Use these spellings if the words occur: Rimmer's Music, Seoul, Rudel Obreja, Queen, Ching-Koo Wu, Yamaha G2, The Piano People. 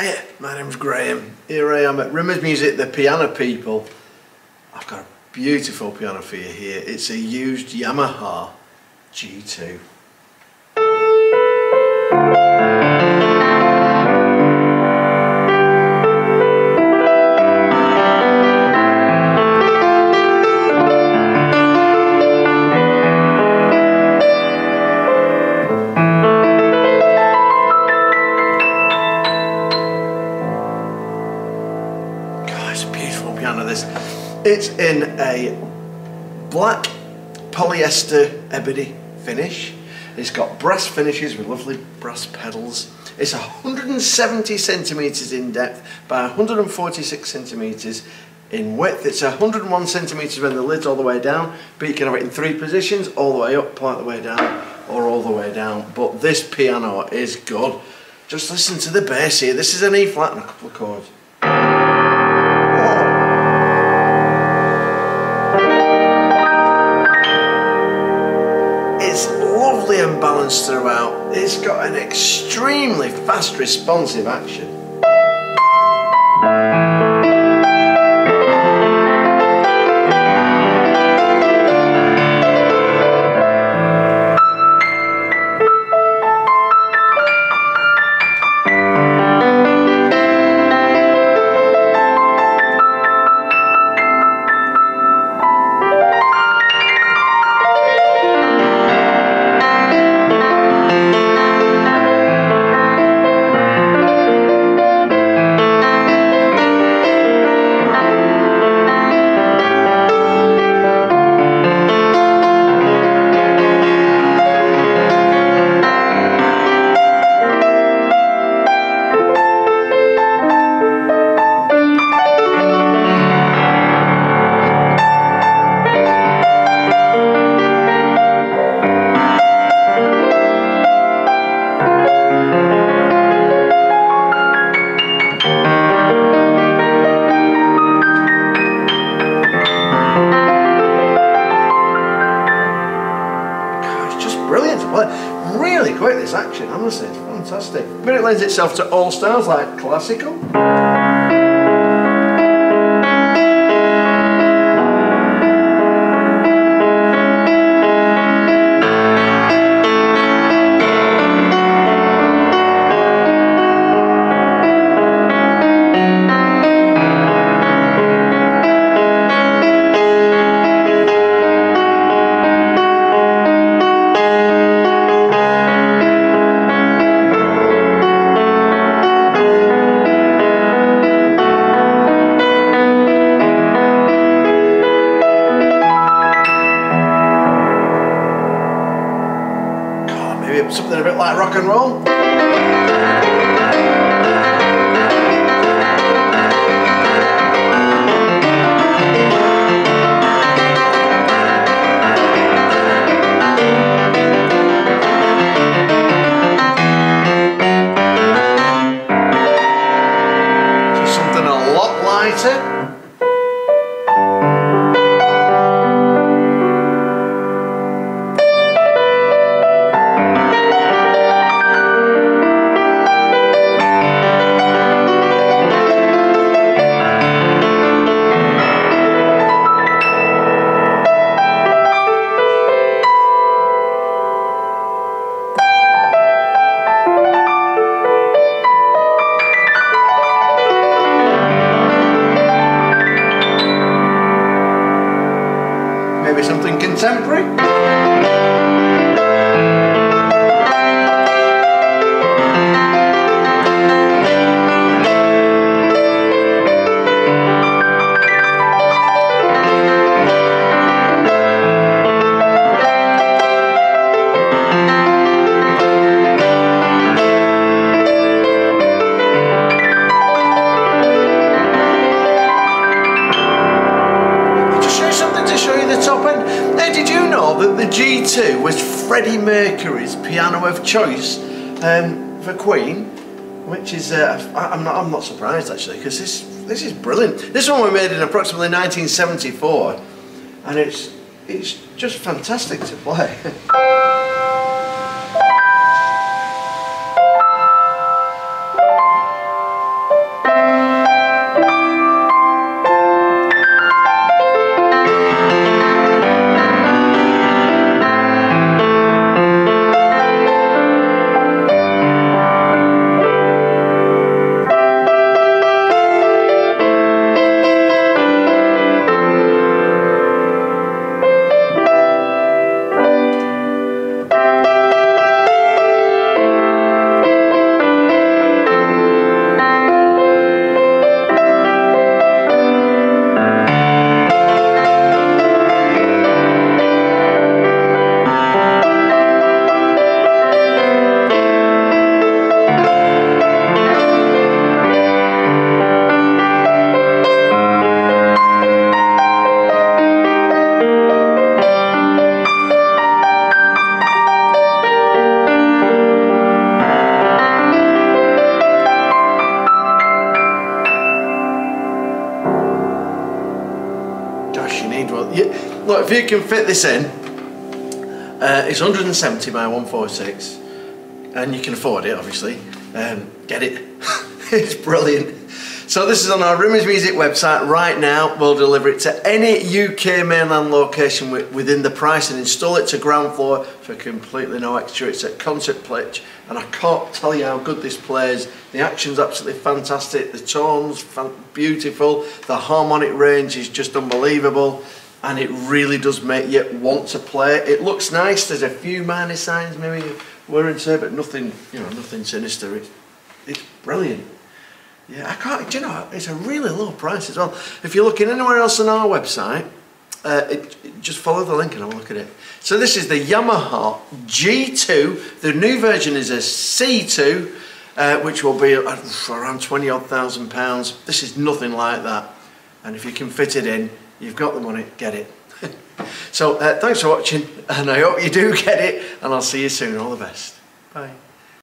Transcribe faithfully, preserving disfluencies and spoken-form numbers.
Hey, my name's Graham. Here I am at Rimmer's Music, The Piano People. I've got a beautiful piano for you here. It's a used Yamaha G two. Piano this. It's in a black polyester ebony finish. It's got brass finishes with lovely brass pedals. It's one hundred seventy centimetres in depth by one hundred forty-six centimetres in width. It's one hundred one centimetres when the lid's all the way down, but you can have it in three positions, all the way up, part of the way down, or all the way down. But this piano is good. Just listen to the bass here. This is an E flat and a couple of chords. It's lovely and balanced throughout. It's got an extremely fast responsive action. Brilliant. Well, really quick this action, honestly, it's fantastic. But it lends itself to all styles like classical, something a bit like rock and roll. So something a lot lighter. Maybe something contemporary. That the G two was Freddie Mercury's piano of choice um, for Queen, which is uh, I, I'm not I'm not surprised actually, because this this is brilliant. This one we made in approximately nineteen seventy-four, and it's it's just fantastic to play. look, if you can fit this in, uh, it's one seventy by one forty-six, and you can afford it, obviously. Um, get it? It's brilliant. So this is on our Rimmer's Music website right now. We'll deliver it to any U K mainland location within the price and install it to ground floor for completely no extra. It's at concert pitch, and I can't tell you how good this plays. The action's absolutely fantastic, the tone's beautiful, the harmonic range is just unbelievable, and it really does make you want to play. It looks nice, there's a few minor signs maybe we're into, but nothing, you know, nothing sinister. It's, it's brilliant. Yeah, I can't, do you know, it's a really low price as well. If you're looking anywhere else on our website, uh, it, it, just follow the link and have a look at it. So this is the Yamaha G two. The new version is a C two, uh, which will be around twenty odd thousand pounds. This is nothing like that. And if you can fit it in, you've got the money, get it. So uh, thanks for watching, and I hope you do get it, and I'll see you soon. All the best. Bye.